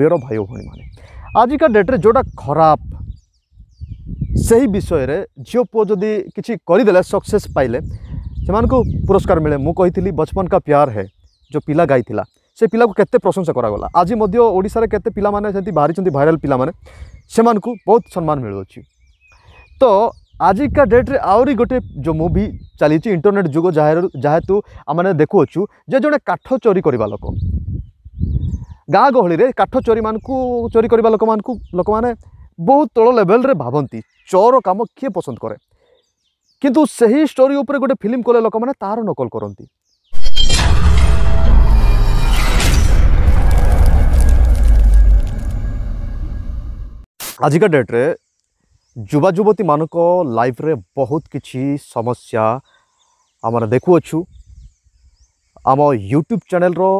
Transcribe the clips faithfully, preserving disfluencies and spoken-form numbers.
Prior भाई भाई मैंने आजिका डेट्रे जोटा खराब से ही विषय रे झील पुओ जदि किसी करदे सक्सेस पाइले से पुरस्कार मिले। मुझे बचपन का प्यार है जो पिला गाई थिला से पिला को केते प्रशंसा करागला। आज ओडिशा रे केते पिला माने सेति बाहरी भाइराल पिला माने से मानकु बहुत सम्मान मिलुछि। तो आजिका डेट्रे आउरी गोटे जो मूवी चली इंटरनेट जुग जेहेतु आम देखुअचु जे जड़े काठ चोरी करवा लोक गाँ गहली काठ चोरी मान चोरी करवा लोक मान लोक मैंने बहुत तल लेवल रे भावती चोर काम किए पसंद करे किंतु सही स्टोरी उपर गोटे फिल्म कले लोक मैंने तार नकल करती। आजिका डेट्रे युवा युवती मान लाइफ रे बहुत किसी समस्या आम देखुअु। आम यूट्यूब चैनल रो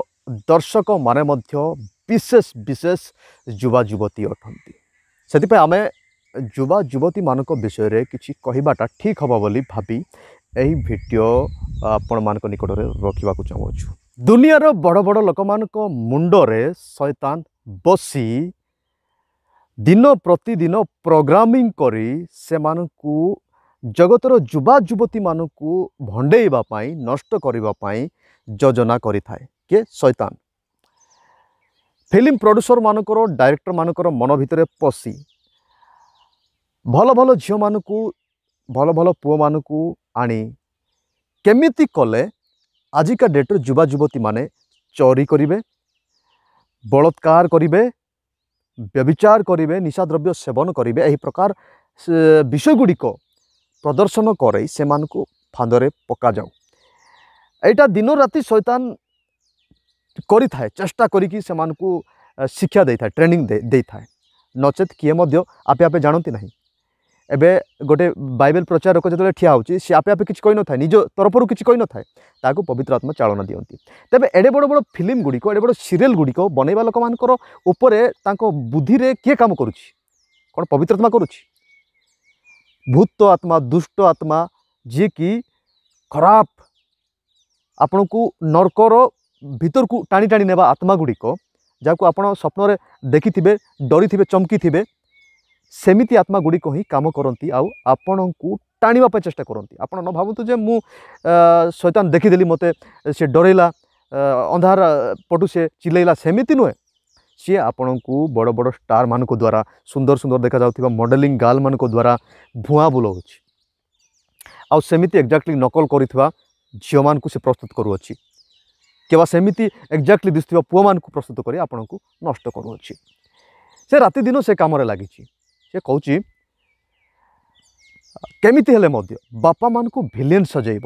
दर्शक माने मध्य विशेष विशेष युवा युवती अटंती से आम युवा युवती मान विषय रे किसी कहबाटा ठीक हबा बोली भाबी एही वीडियो आपण मान निकट रे रखिबा को चाहूछु। दुनिया बड़ बड़ लोक मान मुंड रे शैतान बसी दिन प्रतिदिन प्रोग्रामिंग करी से मानकु जगतर युवा युवती मानकु भंडेइबा पाई नष्ट करिबा पाई योजना करी थाए के शैतान फिल्म प्रोड्यूसर मानकर डायरेक्टर मानकर मन भितर पसी भल भल झियो मानकु भल भल पुओ मानकु आनी केमिति कले आजिका डेट्रे युवा युवती माने चोरी करिवे बलात्कार करिवे व्यभिचार करेंगे निशाद्रव्य सेवन करेंगे यही प्रकार विषय गुड़िक प्रदर्शन करे से मानकु फांदरे पका जाऊ। एटा दिन राति शैतान करी थाए चेष्टा करिकी से मानकु शिक्षा दे थाए ट्रेनिंग दे थाए नचेत किए मध्य आपे आपे जानती नहीं। एबे गोटे बाइबल प्रचारक जो ठिया होची से आपे आपे किछि कहि न थाए निज तरफरु किछि कहि न थाए ताकु पवित्र आत्मा चालना दियंती। तेबे एडे बड़ बड़ फिल्म गुड़ी एडे बड़ सीरियल गुड़ी बनैबा लोक मानकर उपरे तांको बुद्धि रे के काम करूछि कोन पवित्र आत्मा करूछि भूत आत्मा दुष्ट आत्मा जे कि खराब आपनकु नरकर भीतर को टाणी टाणी नेबा आत्मा गुड़ी जाकु आपण स्वप्न रे देखिथिबे डरीथिबे चमकीथिबे सेमिति आत्मा गुड़िक ही कम करती आपण को टाणीप चेष्टा करती। आप न भावतु जे मु शैतान देखीदेली मते से डरैला अंधार पटु से चिल्लैला सेमिति नुहे सी आपण को बड़ बड़ स्टार मान द्वारा सुंदर सुंदर देखा जाउथिबा मॉडलिंग गाल मान द्वारा भुआ बुलाउछि आउ सेमिति एक्जाक्टली नकल करिथिबा झियो मान से प्रस्तुत करूछि केवा सेमिति एक्जाक्टली दिसथिबा पुओ मान प्रस्तुत करी आपण को नष्ट करूछि। से राति दिन से कामरे लागिछि से कहूँ केमिति हेले मध्य बापा मान को भिलेन सजाइब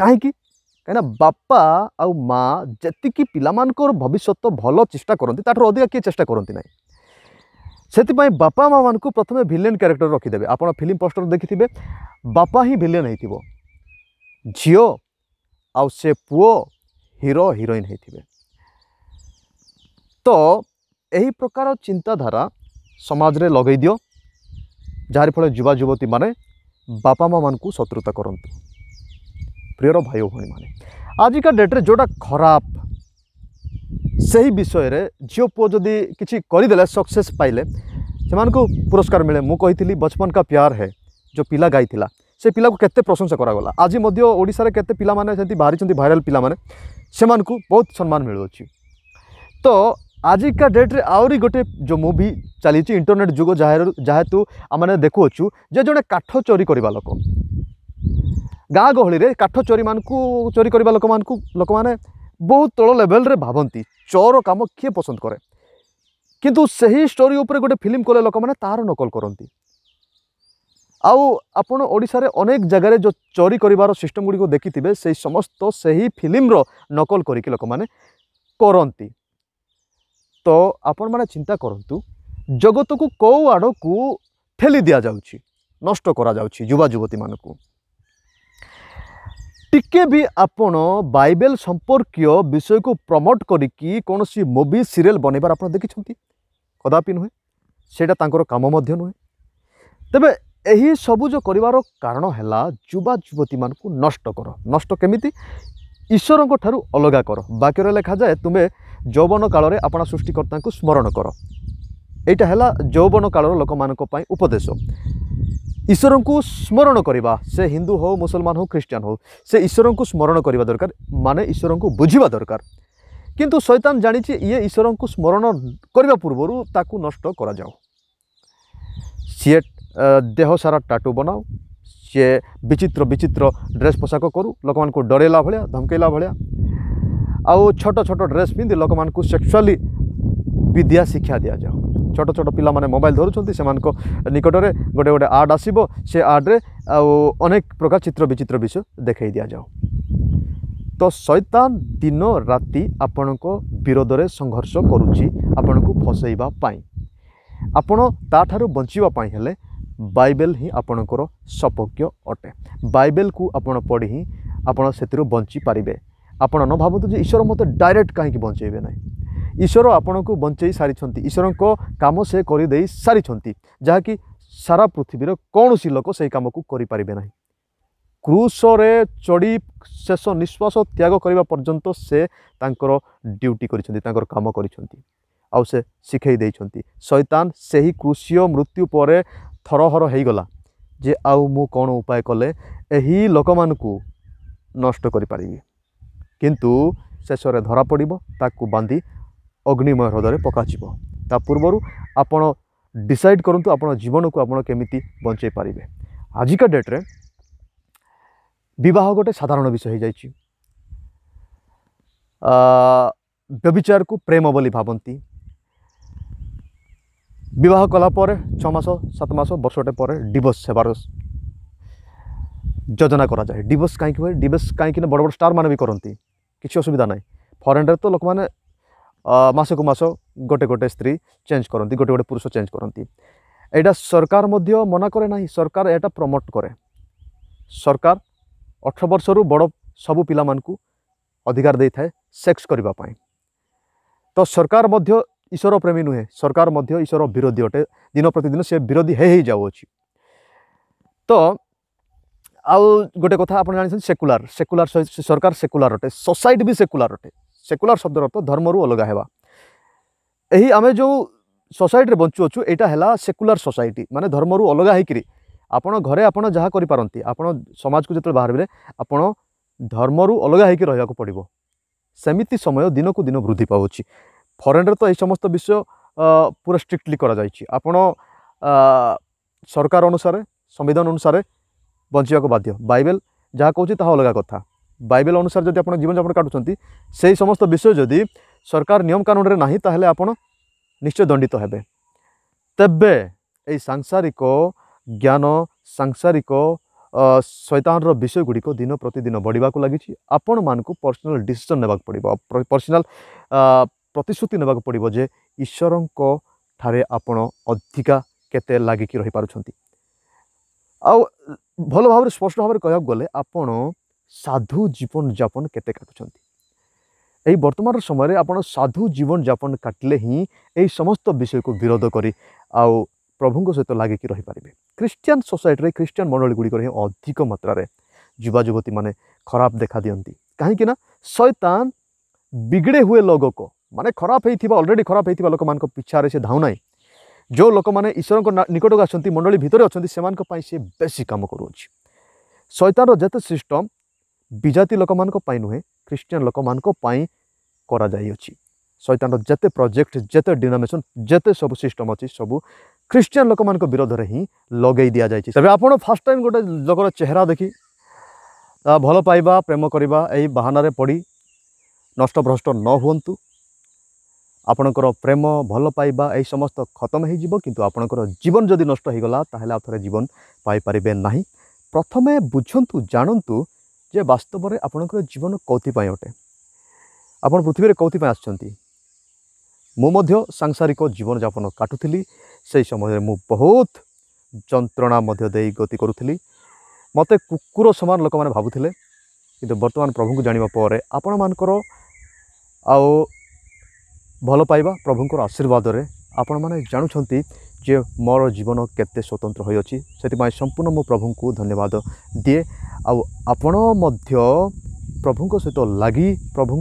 कहीं कहीं बापा आउ माँ जतिकी पिला मान को भविष्य भल चेष्टा करती अधिका किए चेष्टा करती ना से बापा माँ मान को प्रथम भिलेन क्यारेक्टर रखिदेवे। आपड़ फिल्म पोस्टर देखिथे बापा ही भिलेन होइथिबो झियो आउ से पुओ हीरो हीरोइन होइथिबे। तो यही प्रकार चिंताधारा समाज रे लगे दियो जार फल युवा युवती माने बापा माँ मान को शत्रुता करंतु। प्रियर भाई भाई माने आजिका डेट्रे जोटा खराब से ही विषय रे झील पुओ जदि किसी करदे सक्सेस पाइले से पुरस्कार मिले। मुझे बचपन का प्यार है जो पिला गाई थिला से पिला को केते प्रशंसा करागला। आज ओडिशा रे केते पिला माने सेति बाहरी भाइराल पिला माने से मानकु बहुत सम्मान मिलुछि। तो आजिका डेट्रे आउरी गोटे जो मूवी चली इंटरनेट जुग जेहेतु आम देखुअचु जे जड़े काठ चोरी करवा लोक गाँ गहली काठ चोरी मान चोरी करवा लोक मान लोक मैंने बहुत तल लेवल रे भावती चोर काम किए पसंद करे किंतु सही स्टोरी उपर गोटे फिल्म कले लोक मैंने तार नकल करती। आउ आपण ओडिशा रे अनेक जगार जो चोरी कर सिस्टम गुड़ी देखिथे से समस्त से ही फिल्म नकल करके लोक मैंने करती। तो आपण माने चिंता करंतु जगत को कौ आड़ को ठेली दिया जाउछि नष्ट करा जाउछि युवा युवती मानकु। टिके भी आपण बाइबल संपर्किय विषय को प्रमोट करिकी कोनोसी मूवी सीरियल बनेबार आपण देखिछंती कदापि नुहे सेटा तांकर काम मध्य नुहे। तबे एही सबु जो करिवारो कारण हैला युवा युवती मानकु नष्ट कर नष्ट केमिति ईश्वर को ठारू अलग कर। वाक्य लेखा जाए तुम्हें यौवन काल में आपड़ा सृष्टिकर्ता को स्मरण कर। यहाँ यौवन काल लोक मानी उपदेश। ईश्वर को स्मरण करवा, से हिंदू हो मुसलमान हो ख्रीस्टान हो, से ईश्वर को स्मरण करवा दरकार, माने ईश्वर को बुझा दरकार। किंतु शैतान जानी ये ईश्वर को स्मरण करने पूर्व ताकू नष्ट करा जाओ। सी देह सारा टाटू बनाओ, सी विचित्र विचित्र ड्रेस पोशाक करू, लोक मानक डरेला भाया धमकेला भाया, आउ छोट छोट ड्रेस पिंधि लोक मानक सेक्सुअली विद्या शिक्षा दि जाओ। छोट छोट पिला माने मोबाइल धरुंट से निकट में गोटे गोटे आड आसो, से आड्रे अनेक प्रकार चित्र विचित्र विषय देखई दि जाओ। तो शैतान दिन राति आपण विरोध में संघर्ष करुच्ची आपण को फसैबा पाई। आपण ताठारु बंचिबा पाई हेले बाइबल ही आपणकर सपक्य अटे। बाइबल को आपण पढ़ी ही आपण सेतिरु बंची पारिबे। आपण न भावतु जे ईश्वर मते डायरेक्ट काहेकि बंचैबे नै। ईश्वर आपण को बंचई सारी, ईश्वर को काम से कर सारी, जहाँकि सारा पृथ्वीर कौन सी लोक से कम को करें ना। क्रूस चढ़ी शेष निश्वास त्याग करने पर्यंत से ड्यूटी कर काम कर शिखे दे। शैतान से ही क्रूसीय मृत्यु पर थरहर होगला जे आउ कौन उपाय कले यही लोक मान को नष्ट कर, किंतु शेष धरा पड़ ताकू बांधी अग्निमय हृदय पकाजिबो। ता पूर्वरु आपण डिसाइड करंतु आपण जीवन को आपण केमिति बंचै पारिबे। आजिका डेट रे विवाह गोटे साधारण विषय हो जाइछि। व्यभिचार को प्रेम बोली भावंती। विवाह कला पर छ मास सात मास वर्षटे पर डिवोर्स हेबार योजना करा जाय। डिवोर्स काहे कि डिवोर्स काहे कि बड़ बड़ स्टार माने भी करंती, किछि असुविधा नाय। फॉरेन रे तो लोक माने मास को मास गोटे गोटे स्त्री चेंज करती, गोटे गोटे पुरुष चेंज करती। एटा सरकार मध्य मना करे ना, सरकार एटा प्रमोट करे। सरकार अठारह वर्ष रु बड़ सबू पिला मानकु अधिकार दे थाए सेक्स करिबा पाए। तो सरकार मध्य ईश्वर प्रेमी नुहे, सरकार मध्य ईश्वर विरोधी अटे। दिन प्रतिदिन से विरोधी हे हे जाउछि। तो आ गोटे कथा आपन जानि सेकुलर, सेकुलर सरकार सेकुलर अटे, सोसाइटी भी सेकुलर अटे। सेकुलर शब्द अर्थ धर्म रु अलग हेबा। यही आम जो सोसाइटी बंचुअचु यहाँ सेकुलर सोसाइटी, माने धर्म रु अलग होकर आपण घरे आपण जहाँ करिपारंती, आपण समाज को जतले बाहर बेले आपण धर्म रु अलग होकर रहबाक पड़िबो। सेमिति समय दिन को दिन वृद्धि पाउछि। फॉरेन रे तो यही समस्त विषय पूरा स्ट्रिक्टली करा जाइछि। आपण सरकार अनुसार संविधान अनुसार बंचिया को बाध्य। बाइबल जहाँ कहूछि ताहा अलग कथा। बाइबल अनुसार जब आप जीवन जापन काटुंट से समस्त विषय जदि सरकार नियम कानून रे नाही ताहले आपण निश्चय दंडित हेबे। तबे ए सांसारिक ज्ञान सांसारिक शैतान रो विषय गुड़िक दिन प्रतिदिन बढ़िया लगी। आपण मानकु पर्सनल डिसीजन नेबाक पड़िबो, पर्सनल प्रतिश्रुति नेबाक पड़िबो जे ईश्वर को थारे आपण अधिका केते लागिकी रही पारुछंती। आउ भल भाव स्पष्ट भाव कहवाक गले आपण साधु जीवन जापन केते काटुछंती। वर्तमान समय आपण साधु जीवन जापन काटले ही यही समस्त विषय को विरोध करी आउ प्रभुंको सहित लागिकी रही पारिबे। क्रिश्चियन सोसाइटी रे क्रिश्चियन मंडली गुडी करे अधिक मात्रा रे युवा युवती माने खराब देखा दियंती। काहेकि ना शैतान बिगड़े हुए लोगों को माने खराब हेइथिबा ऑलरेडी खराब हेइथिबा लोक मान को पिछा रे से धाउ नाही। जो लोक माने ईश्वर को निकट को आछंती मंडली भितरे आछंती सेमान को पाई से बेसी काम करूछि। शैतान रो जते सिस्टम विजाति लोक मान नुहे क्रिश्चियन लोक मान कराई। शैतान जेते प्रोजेक्ट जेते डिनोमिनेशन जेते सब सिस्टम अच्छी सब क्रिश्चियन लोक मान विरोध में ही लगे दि जाए। तबे आपण फर्स्ट टाइम गोटे लोकर चेहरा देखी भल पाइबा प्रेम करवा यही बहाना पड़ नष्ट भ्रष्ट न हुंतु। आपणकर प्रेम भल पाइबा यही समस्त खत्म हो, किंतु आपणकर जीवन जदि नष्ट होगला ताहले आप थरे जीवन पाई पारिबे नाही। प्रथमे बुझंतु जानंतु जे वास्तव में आपणकर जीवन कौतिपाई अटे। आपण पृथ्वी कौतिपाई आछंती। मु मध्य सांसारिक जीवन जापन काटुथिली, से समय मु बहुत जंत्रणा मध्य देई गति करुथिली। मते कुकुर समान लोक माने भाबुथिले, किंतु वर्तमान प्रभु को जानिबा परे आपण मानकर आउ भल पाइबा प्रभुंकर आशीर्वाद रे आपण माने जानुछंती जे मोर जीवन केते स्वतंत्र होय अछि। सेति माय संपूर्ण मो प्रभु को धन्यवाद दिए। आउ आपण मध्य प्रभु सहित लगी प्रभु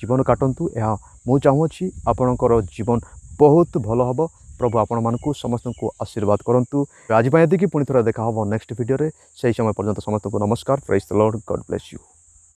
जीवन काटतु। यह मु चाहूँगी आपणकर जीवन बहुत भल हम। प्रभु आपण मानू समस्त को आशीर्वाद करूँ। आज ये पुणी थोड़ा देखा हम नेक्स्ट वीडियो रे। सही समय पर्यंत समस्त को नमस्कार। Praise the lord. God bless you.